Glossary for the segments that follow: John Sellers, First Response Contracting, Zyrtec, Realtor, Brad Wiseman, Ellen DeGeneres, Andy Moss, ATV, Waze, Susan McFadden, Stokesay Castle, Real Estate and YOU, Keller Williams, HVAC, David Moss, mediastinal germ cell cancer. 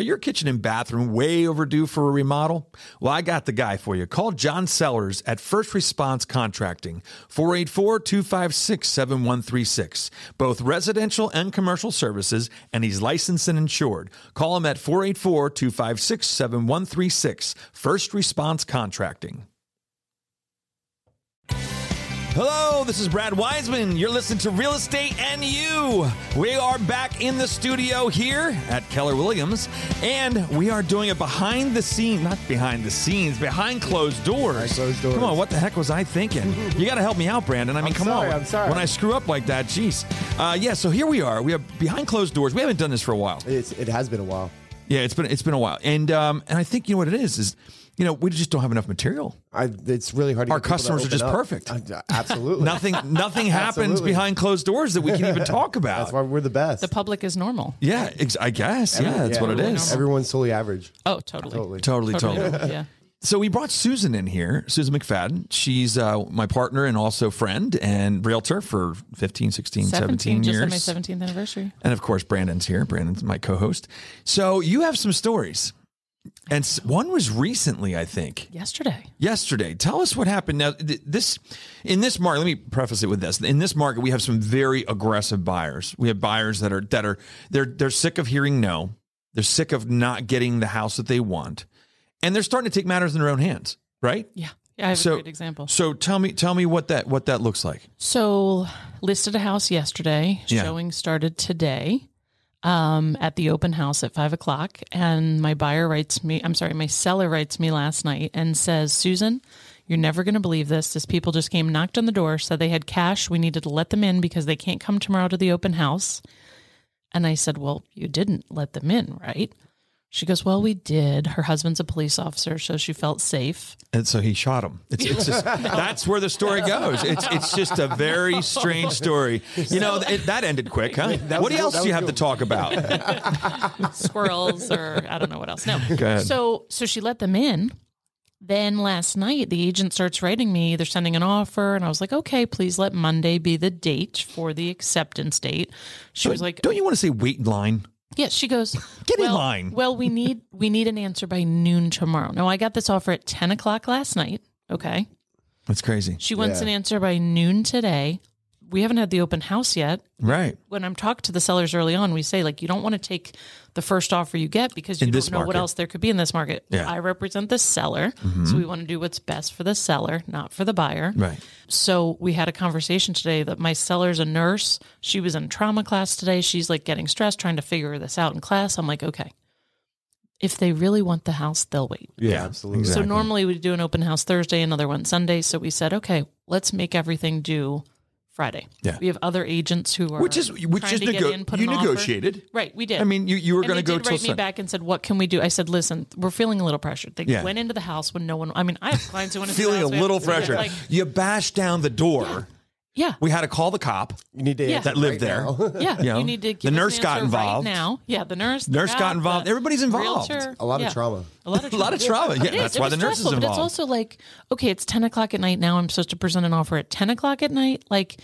Are your kitchen and bathroom way overdue for a remodel? Well, I got the guy for you. Call John Sellers at First Response Contracting, 484-256-7136. Both residential and commercial services, and he's licensed and insured. Call him at 484-256-7136, First Response Contracting. Hello, this is Brad Wiseman. You're listening to Real Estate and You. We are back in the studio here at Keller Williams, and we are doing a behind the scenes, not behind the scenes, behind closed doors. Behind closed doors. Come on, what the heck was I thinking? You got to help me out, Brandon. I mean, come on. I'm sorry. When I screw up like that, geez. Yeah, so here we are. We have behind closed doors. We haven't done this for a while. It has been a while. Yeah, it's been a while. And I think, you know what it is, you know, we just don't have enough material. It's really hard to get people to open up. Our customers are just perfect. Absolutely. Nothing happens behind closed doors that we can even talk about. That's why we're the best. The public is normal. Yeah, I guess. Yeah, that's what it is. Normal. Everyone's totally average. Oh, totally. Yeah. So we brought Susan in here, Susan McFadden. She's my partner and also friend and realtor for 15, 16, 17 years. Just on my 17th anniversary. And of course, Brandon's here. Brandon's my co-host. So you have some stories. And one was recently, I think. Yesterday. Tell us what happened. Now, in this market, let me preface it with this. In this market, we have some very aggressive buyers. We have buyers that are sick of hearing no. They're sick of not getting the house that they want. And they're starting to take matters in their own hands, right? Yeah. Yeah, I have a great example. So tell me what that looks like. So listed a house yesterday, showing started today. At the open house at 5 o'clock, and my seller writes me last night and says, Susan, you're never going to believe this. These people just came, knocked on the door, said they had cash. We needed to let them in because they can't come tomorrow to the open house. And I said, well, you didn't let them in, right? She goes, well, we did. Her husband's a police officer, so she felt safe. And so he shot him. It's just, that's where the story goes. It's just a very strange story. You know, that ended quick, huh? What else do you have to talk about? Squirrels or I don't know what else. No. Go ahead. So she let them in. Then last night, the agent starts writing me. They're sending an offer. And I was like, okay, please let Monday be the date for the acceptance date. She was like, don't you want to say wait in line? Yeah, she goes, Get in line. Well, we need an answer by noon tomorrow. Now, I got this offer at 10 o'clock last night. Okay. That's crazy. She wants an answer by noon today. We haven't had the open house yet. Right. When I'm talking to the sellers early on, we say, like, you don't want to take the first offer you get because you don't know what else there could be in this market. Yeah. I represent the seller. Mm-hmm. So we want to do what's best for the seller, not for the buyer. Right. So we had a conversation today that my seller's a nurse. She was in trauma class today. She's like getting stressed, trying to figure this out in class. I'm like, okay. If they really want the house, they'll wait. Yeah, absolutely. Exactly. So normally we do an open house Thursday, another one Sunday. So we said, okay, let's make everything due Friday. Yeah. We have other agents who are you negotiated. Offer. Right, we did. I mean, you were going to go till Sunday. They wrote me back and said, "What can we do?" I said, "Listen, we're feeling a little pressured." They went into the house when no one. I mean, I have clients who want to feeling a little pressured. Like, you bashed down the door. Yeah. Yeah. We had to call the cop. You need to that lived right there. Yeah. You know, you need to give the nurse got involved. Right now. Yeah, the nurse. Got involved. Everybody's involved. Realtor. A lot of trauma. A lot of trauma. Yeah, that's why the nurse is involved. But it's also like, okay, it's 10 o'clock at night now. I'm supposed to present an offer at 10 o'clock at night. Like,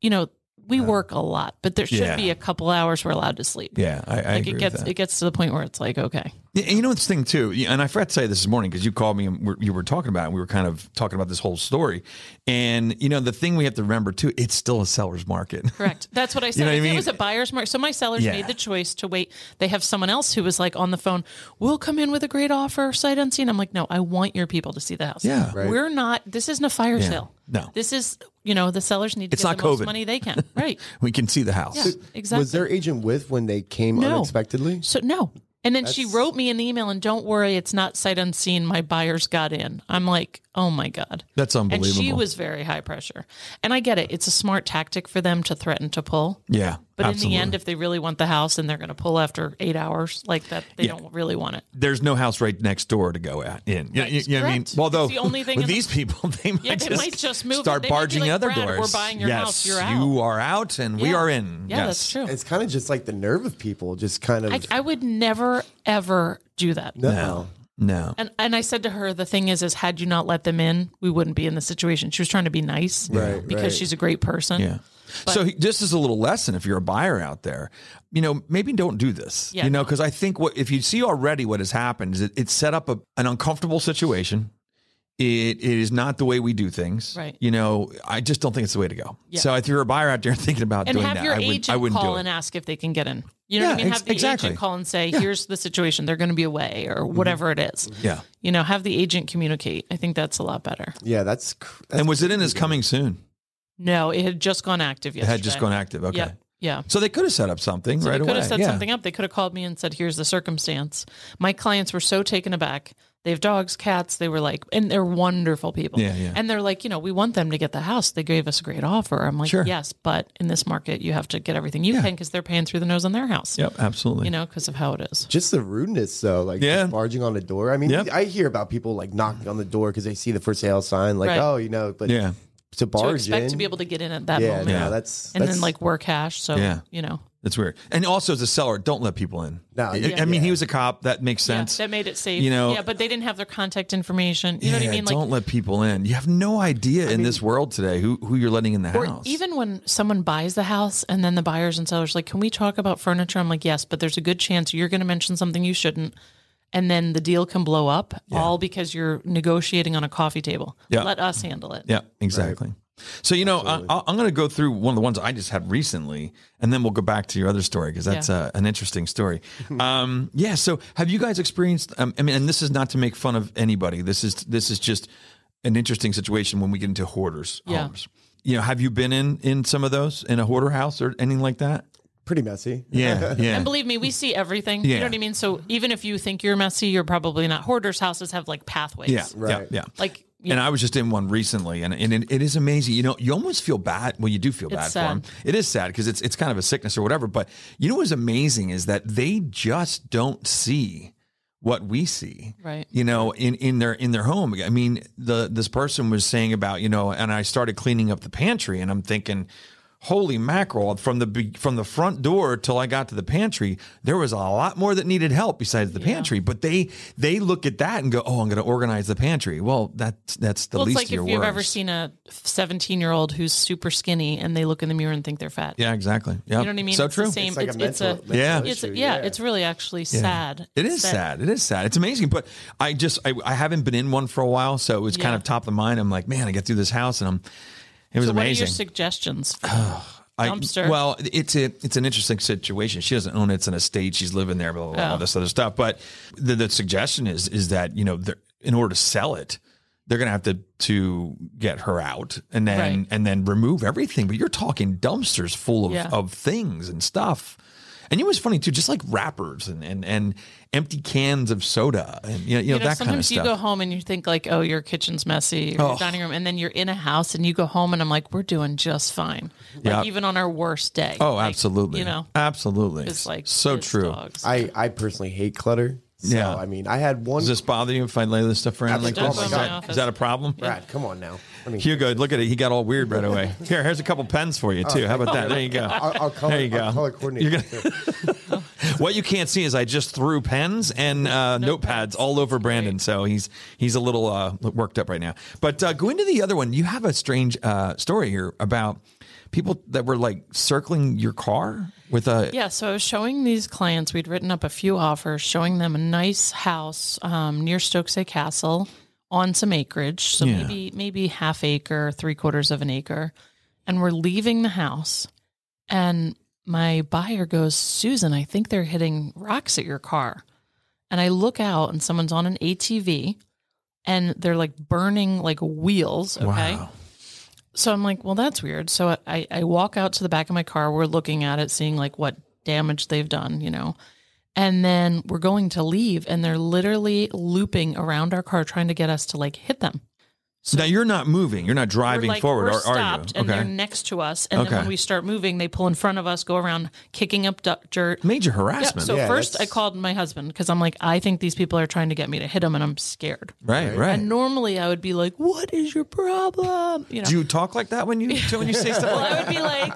you know, we work a lot, but there should be a couple hours we're allowed to sleep. Yeah, I agree with that. It gets to the point where it's like, okay. And you know this thing too, and I forgot to say this morning because you called me and you were talking about it, and we were kind of talking about this whole story. And, you know, the thing we have to remember too, it's still a seller's market. Correct. That's what I said. You know what I mean? It was a buyer's market. So my sellers made the choice to wait. They have someone else who was like on the phone, we'll come in with a great offer, sight unseen. I'm like, no, I want your people to see the house. Yeah, right. We're not, this isn't a fire sale. No. This is, you know, the sellers need to get the most money they can. Right. We can see the house. Yeah, so exactly. Was their agent with when they came unexpectedly? So no. And then she wrote me an email and don't worry, it's not sight unseen. My buyers got in. I'm like, oh my God. That's unbelievable. And she was very high pressure. And I get it. It's a smart tactic for them to threaten to pull. Yeah. But in the end, if they really want the house and they're going to pull after 8 hours like that, they don't really want it. There's no house right next door to go in. Yeah, you know what I mean? Well, although the only thing with these people, they might just move start barging like, other doors. We're buying your house. You're out. You are out and we are in. Yeah, that's true. It's kind of just like the nerve of people just kind of. I would never, ever do that. No. No. And I said to her, the thing is had you not let them in, we wouldn't be in the situation. She was trying to be nice, right, because she's a great person. Yeah. But so this is a little lesson if you're a buyer out there, you know, maybe don't do this, you know, because I think if you see already what has happened is it set up an uncomfortable situation. It is not the way we do things. Right. You know, I just don't think it's the way to go. Yeah. So if you're a buyer out there thinking about doing that, I wouldn't call and ask if they can get in. You know what I mean? Have the agent call and say, here's the situation. They're going to be away or whatever it is. Yeah. You know, have the agent communicate. I think that's a lot better. Yeah, that's and was it in as coming soon? No, it had just gone active yesterday. It had just gone active. Okay. Yep. Yeah. So they could have set up something right away. They could have set something up. They could have called me and said, here's the circumstance. My clients were so taken aback. They have dogs, cats. They were like, and they're wonderful people. Yeah, yeah. And they're like, you know, we want them to get the house. They gave us a great offer. I'm like, yes, but in this market, you have to get everything you can because they're paying through the nose on their house. Yep, absolutely. You know, because of how it is. Just the rudeness, though, like just barging on the door. I mean, I hear about people like knocking on the door because they see the for sale sign, like, oh, you know, but to barge to be able to get in at that moment. Yeah, no, that's then like work cash. So, you know. That's weird. And also as a seller, don't let people in. No, I mean, he was a cop. That makes sense. That made it safe. You know, but they didn't have their contact information. You know what I mean? Like, don't let people in. You have no idea in this world today who you're letting in the house. Even when someone buys the house and then the buyers and sellers are like, can we talk about furniture? I'm like, yes, but there's a good chance you're going to mention something you shouldn't. And then the deal can blow up all because you're negotiating on a coffee table. Yeah. Let us handle it. Yeah, exactly. Right. So, you know, I'm going to go through one of the ones I just had recently, and then we'll go back to your other story because that's an interesting story. So have you guys experienced, I mean, and this is not to make fun of anybody. This is just an interesting situation when we get into hoarders' homes. You know, have you been in some of those, in a hoarder house or anything like that? Pretty messy. Yeah, yeah. And believe me, we see everything. Yeah. You know what I mean? So even if you think you're messy, you're probably not. Hoarders' houses have like pathways. Yeah, right. Yeah, yeah. Like, yeah. And I was just in one recently, and it is amazing. You know, you almost feel bad. Well, you do feel bad for them. It is sad because it's kind of a sickness or whatever. But you know what's amazing is that they just don't see what we see, right? You know, in their home. I mean, this person was saying about, you know, and I started cleaning up the pantry, and I'm thinking, holy mackerel, from the front door till I got to the pantry, there was a lot more that needed help besides the pantry. But they look at that and go, oh, I'm going to organize the pantry. Well, that's the least of your worries. It's like if you've ever seen a 17-year-old who's super skinny and they look in the mirror and think they're fat. Yeah, exactly. Yep. You know what I mean? So it's true. The same. It's like it's really actually sad. It is sad. It is sad. It's amazing. But I haven't been in one for a while, so it was kind of top of mind. I'm like, man, I get through this house and it was amazing. What are your suggestions for dumpster? Well, it's an interesting situation. She doesn't own it. It's an estate. She's living there, blah, blah, blah, all this other stuff. But the suggestion is that, you know, in order to sell it, they're going to have to get her out and then remove everything. But you're talking dumpsters full of things and stuff. And it was funny too, just like wrappers and empty cans of soda and you know that kind of stuff. Sometimes you go home and you think like, oh, your kitchen's messy, or your dining room, and then you're in a house and you go home and I'm like, we're doing just fine, like even on our worst day. Oh, like, absolutely, you know, absolutely. It's like so true. Dogs. I personally hate clutter. So, yeah, I mean, I had one. Does this bother you if I lay this stuff around like this? Oh my God. Is that a problem? Yeah. Brad, come on now. I mean, Hugo, look at it. He got all weird right away. Here's a couple pens for you too. How about that? There you go. I'll color coordinate. What you can't see is I just threw pens and notepads all over Brandon, so he's a little worked up right now. But go into the other one. You have a strange story here about people that were like circling your car with a... Yeah, so I was showing these clients, we'd written up a few offers, showing them a nice house near Stokesay Castle on some acreage. So maybe half acre, 3/4 of an acre. And we're leaving the house. And my buyer goes, Susan, I think they're hitting rocks at your car. And I look out and someone's on an ATV and they're like burning like wheels. Okay. Wow. So I'm like, well, that's weird. So I walk out to the back of my car. We're looking at it, seeing like what damage they've done, you know, and then we're going to leave and they're literally looping around our car, trying to get us to like hit them. So now you're not moving. You're not driving forward, we're stopped, are you? Okay. And they're next to us. And then when we start moving, they pull in front of us, go around kicking up dirt. Major harassment. Yeah, so first I called my husband because I'm like, I think these people are trying to get me to hit them and I'm scared. Right. And normally I would be like, what is your problem? You know? Do you talk like that when you say stuff like that? Well, I would be like,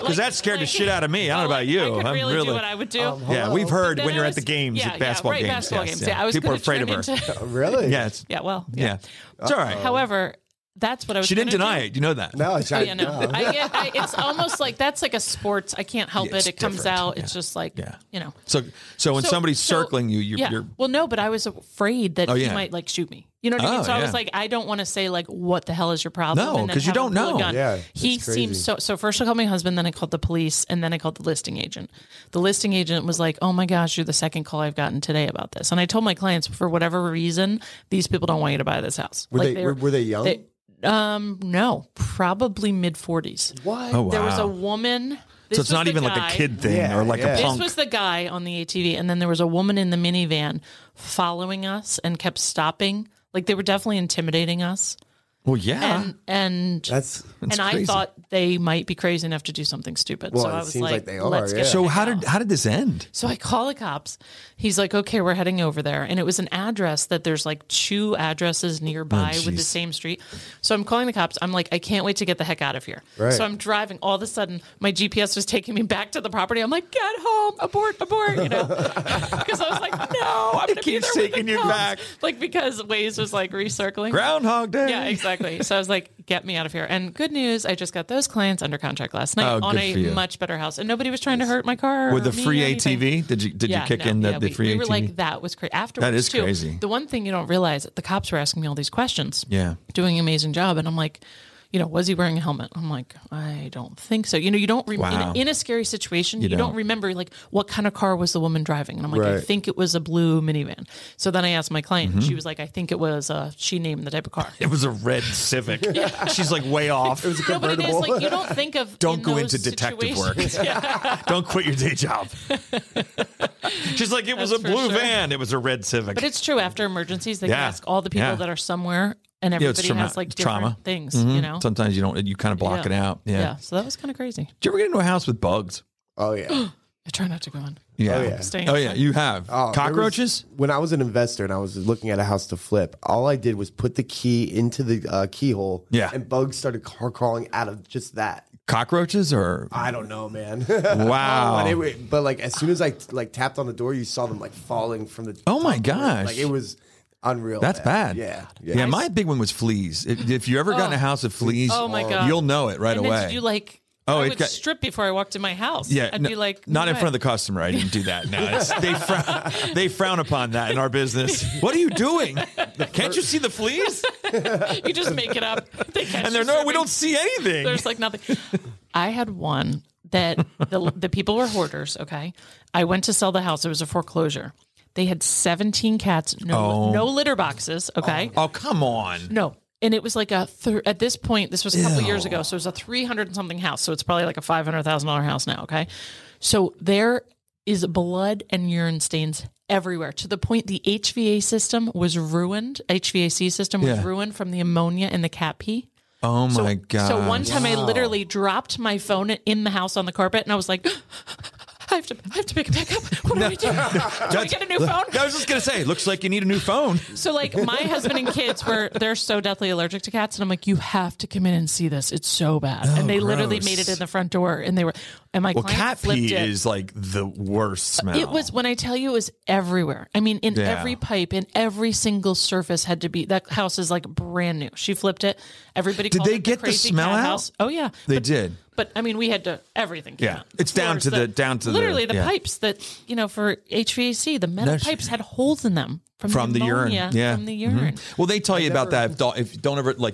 because that scared the shit out of me. I don't know about you. I could really do what I would do. We've heard when you're at the games, at basketball games. Basketball games. Yeah, people are afraid of her. Really? Yes. Yeah, well. Yeah. It's all right. However, that's what I was. She didn't deny it. You know that. No, it's not. Yeah, no. It's almost like that's like a sports. I can't help it. It comes out. Yeah. It's just like, you know. So when somebody's circling you, you're. Well, no, but I was afraid that he might like shoot me. You know what I mean? So I was like, I don't want to say like, what the hell is your problem? No, because you don't know. Yeah, he seems so. So first I called my husband, then I called the police, and then I called the listing agent. The listing agent was like, oh my gosh, you're the second call I've gotten today about this. And I told my clients, for whatever reason, these people don't want you to buy this house. Were they young? No, probably mid 40s. What? Oh, wow. There was a woman. So it's not even like a kid thing or like a punk. This was the guy on the ATV, and then there was a woman in the minivan following us and kept stopping. Like they were definitely intimidating us. Well, yeah, and I thought they might be crazy enough to do something stupid. Well, so I was like they are. Let's get so how did this end? So I call the cops. He's like, okay, we're heading over there, and it was an address that there's like 2 addresses nearby with the same street. So I'm calling the cops. I'm like, I can't wait to get the heck out of here. Right. So I'm driving. All of a sudden, my GPS was taking me back to the property. I'm like, get home, abort, you know, because I was like, no, I'm gonna be there taking with the cops. You back, like because Waze was like recircling. Groundhog Day. Yeah, exactly. So I was like, get me out of here. And good news, I just got those clients under contract last night on a much better house. And nobody was trying to hurt my car. With the free ATV? Did you kick in the free ATV? We were like, that was crazy. Afterwards, that is crazy. The one thing you don't realize, the cops were asking me all these questions. Yeah. Doing an amazing job. And I'm like, you know, was he wearing a helmet? I'm like, I don't think so. You know, you don't in a scary situation, you don't remember like what kind of car was the woman driving. And I'm like, I think it was a blue minivan. So then I asked my client, and she was like, I think it was she named the type of car. It was a red Civic. She's like way off. It was a convertible. No, but it is, like, you don't think of don't go into detective work. Don't quit your day job. She's like, it was a blue van. It was a red Civic. But it's true. After emergencies, they ask all the people that are somewhere. And everybody has like different things, you know. Sometimes you kind of block it out. Yeah. So that was kind of crazy. Did you ever get into a house with bugs? Oh, yeah. I try not to go in. Yeah. Oh, yeah. You have. Cockroaches? When I was an investor and I was looking at a house to flip, all I did was put the key into the keyhole. Yeah. And bugs started crawling out of just that. Cockroaches or I don't know, man. Wow. But like as soon as I tapped on the door, you saw them like falling from the. Oh, my gosh. Like it was. Unreal. That's bad. Yeah. My big one was fleas. If you ever got in a house of fleas, oh my God, you'll know it right away. Then did you like? Oh, I would strip before I walked in my house. Yeah, I'd be like, not in front of the customer. I didn't do that. No, they frown upon that in our business. What are you doing? Can't you see the fleas? You just make it up. We don't see anything. There's like nothing. I had one that the people were hoarders. Okay, I went to sell the house. It was a foreclosure. They had 17 cats, no litter boxes, okay? Oh, come on. No. And it was like at this point, this was a couple of years ago, so it was a 300 and something house, so it's probably like a $500,000 house now, okay? So there is blood and urine stains everywhere, to the point the HVAC system was ruined. HVAC system was ruined from the ammonia and the cat pee. Oh, my God. So one time I literally dropped my phone in the house on the carpet, and I was like... I have to pick it back up. What do we do? Do we get a new phone? I was just going to say, looks like you need a new phone. So like my husband and kids they're so deathly allergic to cats. And I'm like, you have to come in and see this. It's so bad. Oh, and they literally made it in the front door and they were, and my client cat flipped pee is like the worst smell. It was, when I tell you, it was everywhere. I mean, in every pipe, in every single surface had to be, that house is like brand new. She flipped it. Everybody called it the crazy cat house. Oh yeah. They did. But I mean, we had to everything. Yeah, it's down to the pipes that for HVAC, the metal pipes had holes in them from the urine. Yeah, from the urine. Well, they tell you about that.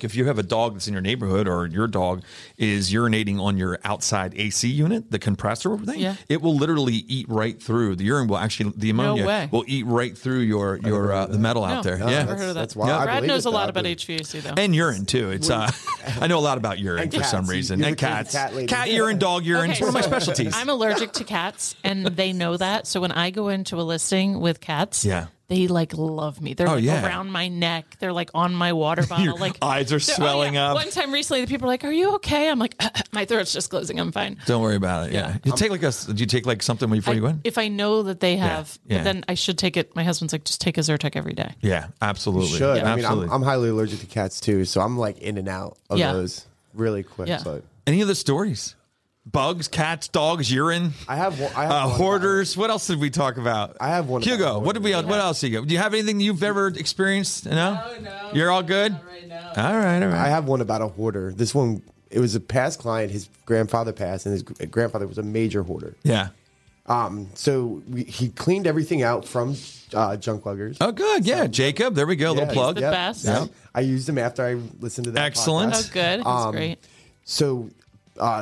If you have a dog that's in your neighborhood or your dog is urinating on your outside AC unit, the compressor thing, it will literally eat right through the urine. Will actually the ammonia will eat right through the metal out there. That's wild. Yeah. Brad knows a lot about HVAC though, and urine too. It's I know a lot about urine for some reason, and cats. Cat urine, dog urine. It's one of my specialties. I'm allergic to cats, and they know that. So when I go into a listing with cats, they like love me. They're around my neck. They're like on my water bottle. Your like eyes are swelling up. One time recently, the people were like, "Are you okay?" I'm like, "My throat's just closing. I'm fine." Don't worry about it. Yeah. Do you take like something before you go in? If I know that they have, but then I should take it. My husband's like, "Just take a Zyrtec every day." Yeah, absolutely. You should. Yeah. I mean, I'm highly allergic to cats too, so I'm like in and out of those really quick. Yeah. So. Any other stories? Bugs, cats, dogs, urine. I have one hoarders. What else did we talk about? I have one. Hugo, what else you got? Do you have anything you've ever experienced? No, no. You're all good? Not right now. All right. I have one about a hoarder. This one, it was a past client. His grandfather passed, and his grandfather was a major hoarder. Yeah. So he cleaned everything out from junk luggers. Oh, good. Yeah. So, Jacob, there we go. Little plug. He's the best. Yep. I used him after I listened to that. Excellent. Podcast. Oh, good. That's great. So...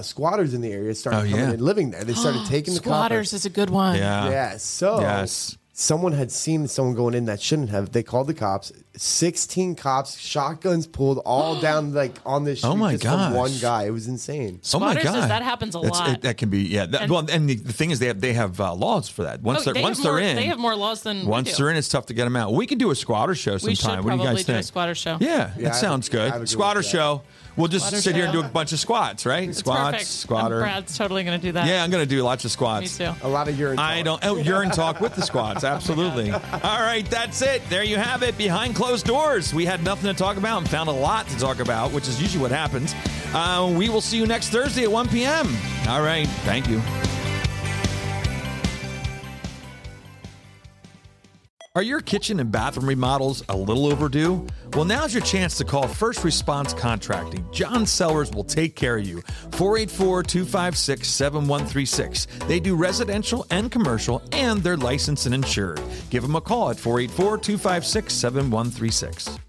squatters in the area started coming and living there. They started taking the squatters is a good one. Yeah. Yeah. So someone had seen someone going in that shouldn't have. They called the cops. 16 cops, shotguns pulled all down like on this. Oh my god! One guy. It was insane. Squatters, oh my god! That happens a lot. That can be and the thing is they have laws for that. Once they're in, they have more laws than once they're in. It's tough to get them out. We can do a squatter show sometime. We should probably do a squatter show. Yeah, that sounds good. Squatter show. We'll just sit here and do a bunch of squats, right? It's perfect. Squatter. And Brad's totally going to do that. Yeah, I'm going to do lots of squats. Me too. A lot of urine talk. Urine talk with the squats. Absolutely. All right, that's it. There you have it. Behind closed doors. We had nothing to talk about and found a lot to talk about, which is usually what happens. We will see you next Thursday at 1 p.m. All right. Thank you. Are your kitchen and bathroom remodels a little overdue? Well, now's your chance to call First Response Contracting. John Sellers will take care of you. 484-256-7136. They do residential and commercial, and they're licensed and insured. Give them a call at 484-256-7136.